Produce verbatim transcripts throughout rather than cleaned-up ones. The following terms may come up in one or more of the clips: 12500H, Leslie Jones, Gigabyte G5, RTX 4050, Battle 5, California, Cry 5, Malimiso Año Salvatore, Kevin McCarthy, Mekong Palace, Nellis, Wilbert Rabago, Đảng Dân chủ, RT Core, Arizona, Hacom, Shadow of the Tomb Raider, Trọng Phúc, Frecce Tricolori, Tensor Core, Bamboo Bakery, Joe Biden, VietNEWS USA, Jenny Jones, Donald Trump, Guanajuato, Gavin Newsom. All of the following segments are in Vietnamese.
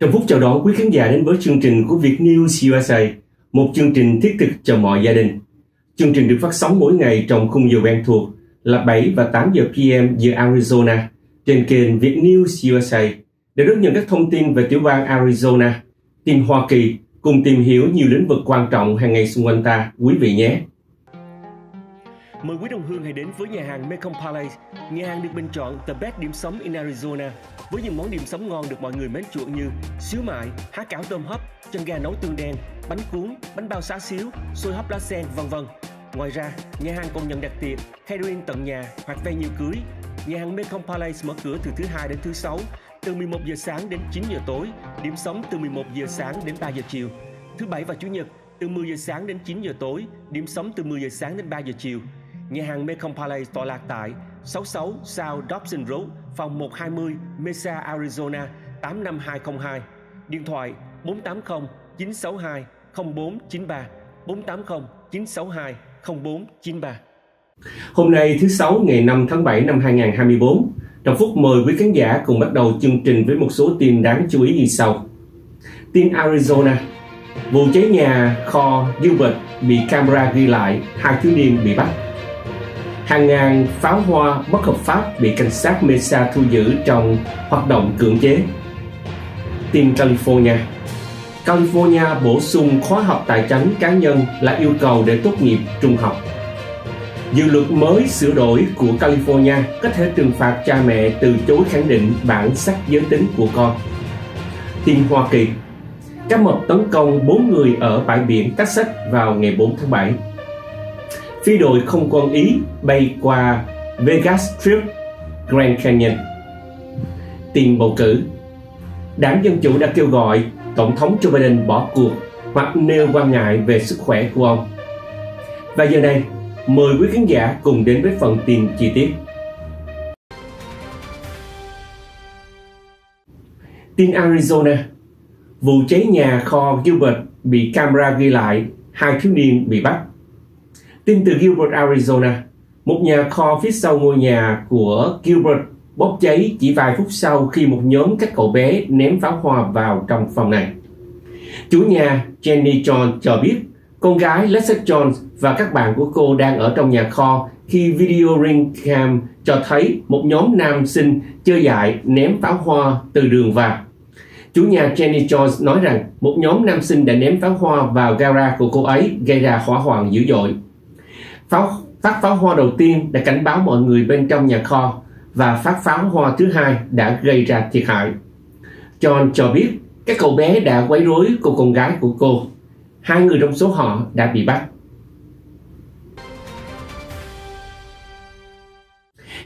Trọng Phúc chào đón quý khán giả đến với chương trình của VietNEWS u ét a, một chương trình thiết thực cho mọi gia đình. Chương trình được phát sóng mỗi ngày trong khung giờ quen thuộc là bảy và tám giờ PM giờ Arizona trên kênh VietNEWS u ét a để đón nhận các thông tin về tiểu bang Arizona, tin Hoa Kỳ, cùng tìm hiểu nhiều lĩnh vực quan trọng hàng ngày xung quanh ta, quý vị nhé. Mời quý đồng hương hãy đến với nhà hàng Mekong Palace. Nhà hàng được bình chọn The Best Điểm Sống in Arizona với những món điểm sống ngon được mọi người mến chuộng như xíu mại, há cảo tôm hấp, chân gà nấu tương đen, bánh cuốn, bánh bao xá xíu, xôi hấp lá sen, vân vân. Ngoài ra, nhà hàng còn nhận đặt tiệc, catering tận nhà hoặc vay nhiều cưới. Nhà hàng Mekong Palace mở cửa từ thứ Hai đến thứ Sáu, từ mười một giờ sáng đến chín giờ tối, điểm sống từ mười một giờ sáng đến ba giờ chiều. Thứ Bảy và Chủ nhật, từ mười giờ sáng đến chín giờ tối, điểm sống từ mười giờ sáng đến ba giờ chiều. Nhà hàng Mekong Palace tọa lạc tại sáu mươi sáu South Dobson Road, phòng một trăm hai mươi, Mesa, Arizona, tám năm hai không hai. Điện thoại bốn tám không chín sáu hai không bốn chín ba, bốn tám không chín sáu hai không bốn chín ba. Hôm nay thứ Sáu ngày năm tháng bảy năm hai nghìn không trăm hai mươi tư, Trọng Phúc mời quý khán giả cùng bắt đầu chương trình với một số tin đáng chú ý như sau. Tin Arizona: vụ cháy nhà kho Gilbert bị camera ghi lại, hai thiếu niên bị bắt. Hàng ngàn pháo hoa bất hợp pháp bị cảnh sát Mesa thu giữ trong hoạt động cưỡng chế. Tin California: California bổ sung khóa học tài chính cá nhân là yêu cầu để tốt nghiệp trung học. Dự luật mới sửa đổi của California có thể trừng phạt cha mẹ từ chối khẳng định bản sắc giới tính của con. Tin Hoa Kỳ: cá mập tấn công bốn người ở bãi biển Texas vào ngày bốn tháng bảy. Phi đội không quân Ý bay qua Vegas Strip, Grand Canyon. Tin bầu cử: Đảng Dân Chủ đã kêu gọi Tổng thống Joe Biden bỏ cuộc hoặc nêu quan ngại về sức khỏe của ông. Và giờ đây, mời quý khán giả cùng đến với phần tin chi tiết. Tin Arizona: vụ cháy nhà kho Gilbert bị camera ghi lại, hai thiếu niên bị bắt. Tin từ Gilbert, Arizona: một nhà kho phía sau ngôi nhà của Gilbert bốc cháy chỉ vài phút sau khi một nhóm các cậu bé ném pháo hoa vào trong phòng này. Chủ nhà Jenny Jones cho biết con gái Leslie Jones và các bạn của cô đang ở trong nhà kho khi video ring cam cho thấy một nhóm nam sinh chơi dại ném pháo hoa từ đường vào. Chủ nhà Jenny Jones nói rằng một nhóm nam sinh đã ném pháo hoa vào gara của cô ấy, gây ra hỏa hoạn dữ dội. Pháo, phát pháo hoa đầu tiên đã cảnh báo mọi người bên trong nhà kho và phát pháo hoa thứ hai đã gây ra thiệt hại. John cho biết các cậu bé đã quấy rối cô con gái của cô. Hai người trong số họ đã bị bắt.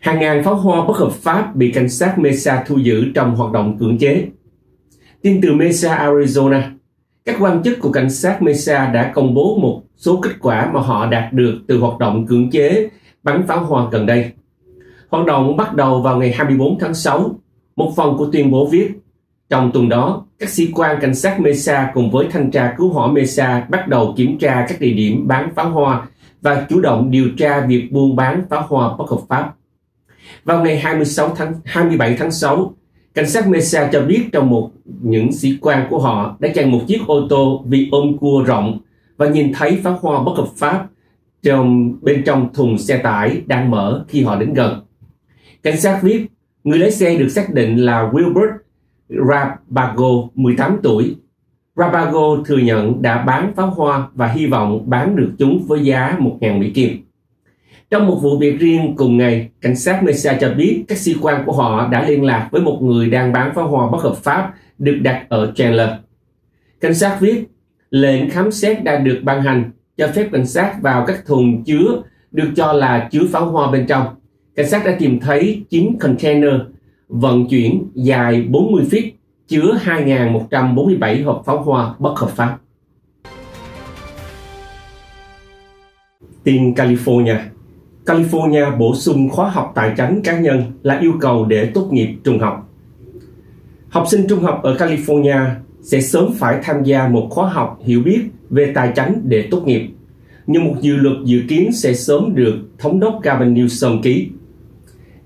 Hàng ngàn pháo hoa bất hợp pháp bị cảnh sát Mesa thu giữ trong hoạt động cưỡng chế. Tin từ Mesa, Arizona: các quan chức của cảnh sát Mesa đã công bố một số kết quả mà họ đạt được từ hoạt động cưỡng chế bắn pháo hoa gần đây. Hoạt động bắt đầu vào ngày hai mươi tư tháng sáu, một phần của tuyên bố viết. Trong tuần đó, các sĩ quan cảnh sát Mesa cùng với thanh tra cứu hỏa Mesa bắt đầu kiểm tra các địa điểm bán pháo hoa và chủ động điều tra việc buôn bán pháo hoa bất hợp pháp. Vào ngày hai mươi sáu tháng hai mươi bảy tháng sáu, cảnh sát Mesa cho biết trong một những sĩ quan của họ đã chặn một chiếc ô tô vì ôm cua rộng và nhìn thấy pháo hoa bất hợp pháp trong, bên trong thùng xe tải đang mở khi họ đến gần. Cảnh sát viết, người lái xe được xác định là Wilbert Rabago, mười tám tuổi. Rabago thừa nhận đã bán pháo hoa và hy vọng bán được chúng với giá một nghìn Mỹ Kim. Trong một vụ việc riêng cùng ngày, cảnh sát Mesa cho biết các sĩ quan của họ đã liên lạc với một người đang bán pháo hoa bất hợp pháp được đặt ở Chandler. Cảnh sát viết, lệnh khám xét đã được ban hành, cho phép cảnh sát vào các thùng chứa được cho là chứa pháo hoa bên trong. Cảnh sát đã tìm thấy chín container vận chuyển dài bốn mươi feet chứa hai nghìn một trăm bốn mươi bảy hộp pháo hoa bất hợp pháp. Tin California: California bổ sung khóa học tài chính cá nhân là yêu cầu để tốt nghiệp trung học. Học sinh trung học ở California sẽ sớm phải tham gia một khóa học hiểu biết về tài chính để tốt nghiệp, nhưng một dự luật dự kiến sẽ sớm được Thống đốc Gavin Newsom ký.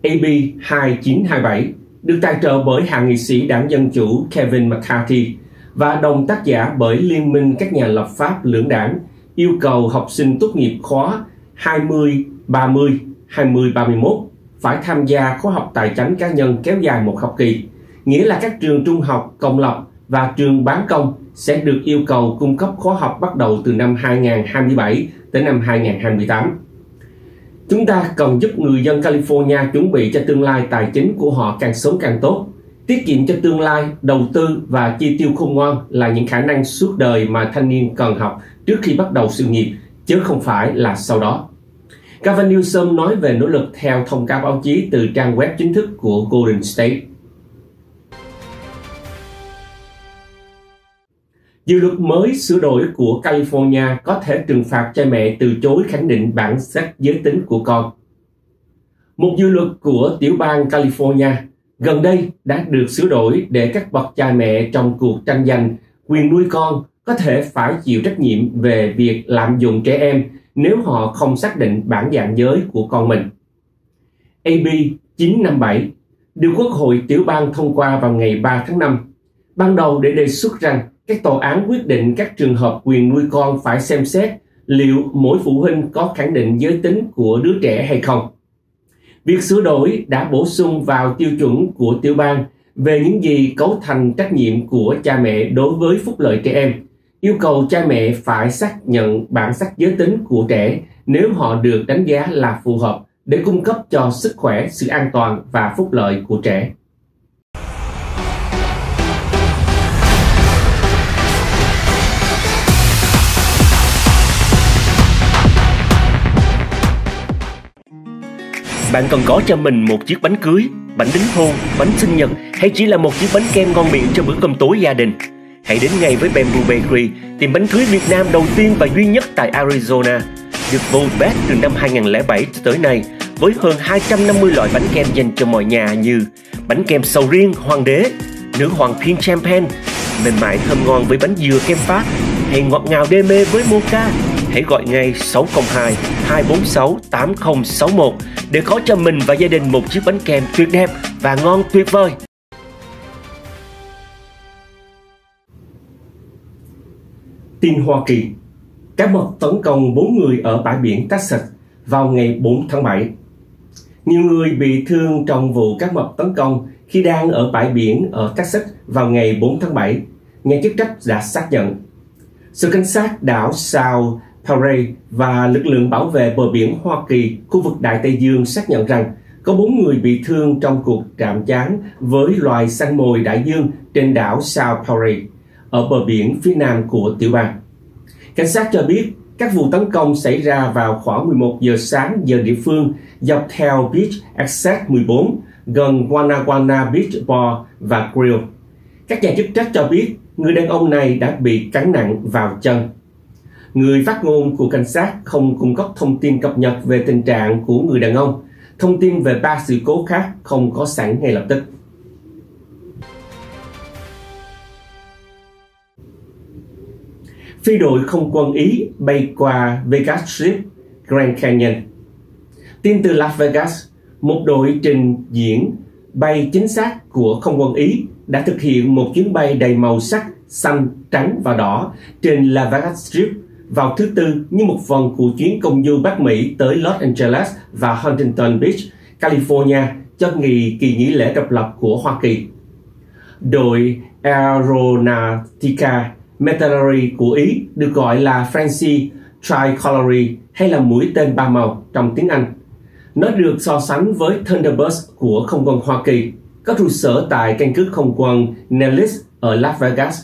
A B hai chín hai bảy được tài trợ bởi hạ nghị sĩ đảng Dân Chủ Kevin McCarthy và đồng tác giả bởi Liên minh các nhà lập pháp lưỡng đảng yêu cầu học sinh tốt nghiệp khóa hai không ba không, hai không ba mốt phải tham gia khóa học tài chánh cá nhân kéo dài một học kỳ, nghĩa là các trường trung học, công lập và trường bán công sẽ được yêu cầu cung cấp khóa học bắt đầu từ năm hai nghìn không trăm hai mươi bảy tới năm hai nghìn không trăm hai mươi tám. Chúng ta cần giúp người dân California chuẩn bị cho tương lai tài chính của họ càng sớm càng tốt. Tiết kiệm cho tương lai, đầu tư và chi tiêu khôn ngoan là những khả năng suốt đời mà thanh niên cần học trước khi bắt đầu sự nghiệp, chứ không phải là sau đó. Gavin Newsom nói về nỗ lực theo thông cáo báo chí từ trang web chính thức của Golden State. Dự luật mới sửa đổi của California có thể trừng phạt cha mẹ từ chối khẳng định bản sắc giới tính của con. Một dự luật của tiểu bang California gần đây đã được sửa đổi để các bậc cha mẹ trong cuộc tranh giành quyền nuôi con có thể phải chịu trách nhiệm về việc lạm dụng trẻ em nếu họ không xác định bản dạng giới của con mình. A B chín năm bảy được Quốc hội tiểu bang thông qua vào ngày ba tháng năm, ban đầu để đề xuất rằng các tòa án quyết định các trường hợp quyền nuôi con phải xem xét liệu mỗi phụ huynh có khẳng định giới tính của đứa trẻ hay không. Việc sửa đổi đã bổ sung vào tiêu chuẩn của tiểu bang về những gì cấu thành trách nhiệm của cha mẹ đối với phúc lợi trẻ em, yêu cầu cha mẹ phải xác nhận bản sắc giới tính của trẻ nếu họ được đánh giá là phù hợp để cung cấp cho sức khỏe, sự an toàn và phúc lợi của trẻ. Bạn cần có cho mình một chiếc bánh cưới, bánh đính hôn, bánh sinh nhật hay chỉ là một chiếc bánh kem ngon miệng cho bữa cơm tối gia đình? Hãy đến ngay với Bamboo Bakery, tiệm bánh cưới Việt Nam đầu tiên và duy nhất tại Arizona. Được vô bếp từ năm hai nghìn không trăm lẻ bảy tới nay, với hơn hai trăm năm mươi loại bánh kem dành cho mọi nhà như bánh kem sầu riêng hoàng đế, nữ hoàng thiên champagne, mềm mại thơm ngon với bánh dừa kem Pháp hay ngọt ngào đê mê với mocha. Hãy gọi ngay sáu không hai, hai bốn sáu, tám không sáu một để có cho mình và gia đình một chiếc bánh kem tuyệt đẹp và ngon tuyệt vời. Tin Hoa Kỳ. Cá mập tấn công bốn người ở bãi biển Texas vào ngày bốn tháng bảy. Nhiều người bị thương trong vụ cá mập tấn công khi đang ở bãi biển ở Texas vào ngày bốn tháng bảy, nhà chức trách đã xác nhận. Sự cảnh sát đảo South Paray và lực lượng bảo vệ bờ biển Hoa Kỳ, khu vực Đại Tây Dương xác nhận rằng có bốn người bị thương trong cuộc chạm trán với loài săn mồi đại dương trên đảo South Paray, ở bờ biển phía nam của tiểu bang. Cảnh sát cho biết các vụ tấn công xảy ra vào khoảng mười một giờ sáng giờ địa phương dọc theo Beach Access mười bốn gần Guanajuato Beach Bar và Grill. Các nhà chức trách cho biết người đàn ông này đã bị cắn nặng vào chân. Người phát ngôn của cảnh sát không cung cấp thông tin cập nhật về tình trạng của người đàn ông. Thông tin về ba sự cố khác không có sẵn ngay lập tức. Phi đội không quân Ý bay qua Vegas Strip, Grand Canyon. Tin từ Las Vegas, một đội trình diễn bay chính xác của không quân Ý đã thực hiện một chuyến bay đầy màu sắc xanh, trắng và đỏ trên Las Vegas Strip vào thứ Tư như một phần của chuyến công du Bắc Mỹ tới Los Angeles và Huntington Beach, California cho kỳ kỳ nghỉ lễ độc lập của Hoa Kỳ. Đội Aeronautica Military của Ý được gọi là Frecce Tricolori hay là mũi tên ba màu trong tiếng Anh. Nó được so sánh với Thunderbird của không quân Hoa Kỳ, có trụ sở tại căn cứ không quân Nellis ở Las Vegas.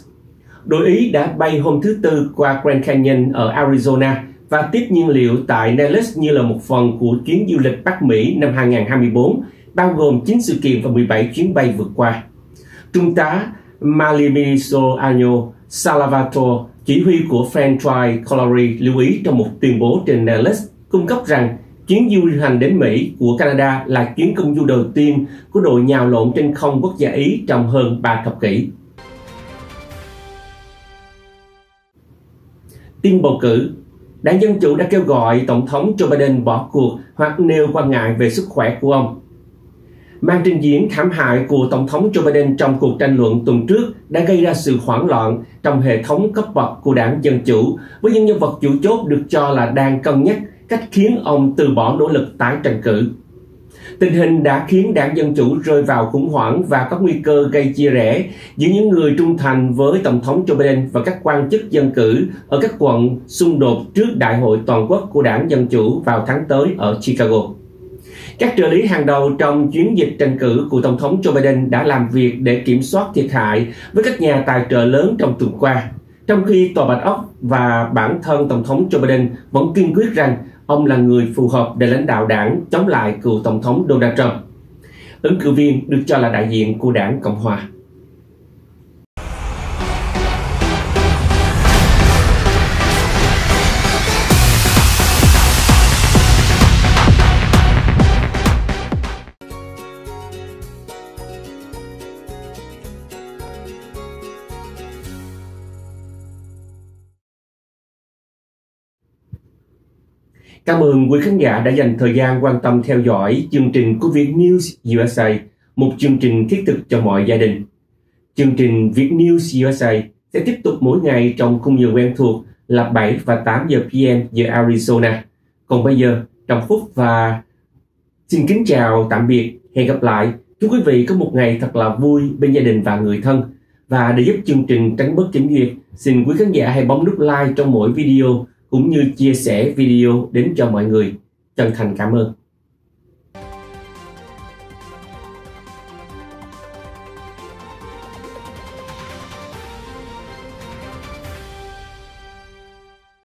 Đội Ý đã bay hôm thứ Tư qua Grand Canyon ở Arizona và tiếp nhiên liệu tại Nellis như là một phần của chuyến du lịch Bắc Mỹ năm hai nghìn không trăm hai mươi bốn, bao gồm chín sự kiện và mười bảy chuyến bay vượt qua. Trung tá Malimiso Año Salvatore, chỉ huy của Frecce Tricolori, lưu ý trong một tuyên bố trên Nellis cung cấp rằng chuyến du hành đến Mỹ của Canada là chuyến công du đầu tiên của đội nhào lộn trên không quốc gia Ý trong hơn ba thập kỷ. Tin bầu cử. Đảng Dân Chủ đã kêu gọi Tổng thống Joe Biden bỏ cuộc hoặc nêu quan ngại về sức khỏe của ông. Màn trình diễn thảm hại của Tổng thống Joe Biden trong cuộc tranh luận tuần trước đã gây ra sự hoảng loạn trong hệ thống cấp bậc của đảng Dân Chủ, với những nhân vật chủ chốt được cho là đang cân nhắc cách khiến ông từ bỏ nỗ lực tái tranh cử. Tình hình đã khiến đảng Dân Chủ rơi vào khủng hoảng và có nguy cơ gây chia rẽ giữa những người trung thành với Tổng thống Joe Biden và các quan chức dân cử ở các quận xung đột trước Đại hội Toàn quốc của đảng Dân Chủ vào tháng tới ở Chicago. Các trợ lý hàng đầu trong chiến dịch tranh cử của Tổng thống Joe Biden đã làm việc để kiểm soát thiệt hại với các nhà tài trợ lớn trong tuần qua, trong khi Tòa Bạch Ốc và bản thân Tổng thống Joe Biden vẫn kiên quyết rằng ông là người phù hợp để lãnh đạo đảng chống lại cựu Tổng thống Donald Trump. Ứng cử viên được cho là đại diện của đảng Cộng Hòa. Cảm ơn quý khán giả đã dành thời gian quan tâm theo dõi chương trình của VietNEWS u ét a, một chương trình thiết thực cho mọi gia đình. Chương trình VietNEWS u ét a sẽ tiếp tục mỗi ngày trong khung giờ quen thuộc là bảy và tám giờ PM giờ Arizona. Còn bây giờ, Trọng Phúc và xin kính chào tạm biệt, hẹn gặp lại. Chúc quý vị có một ngày thật là vui bên gia đình và người thân. Và để giúp chương trình tránh bớt kiểm duyệt, xin quý khán giả hãy bấm nút like trong mỗi video, cũng như chia sẻ video đến cho mọi người. Chân thành cảm ơn.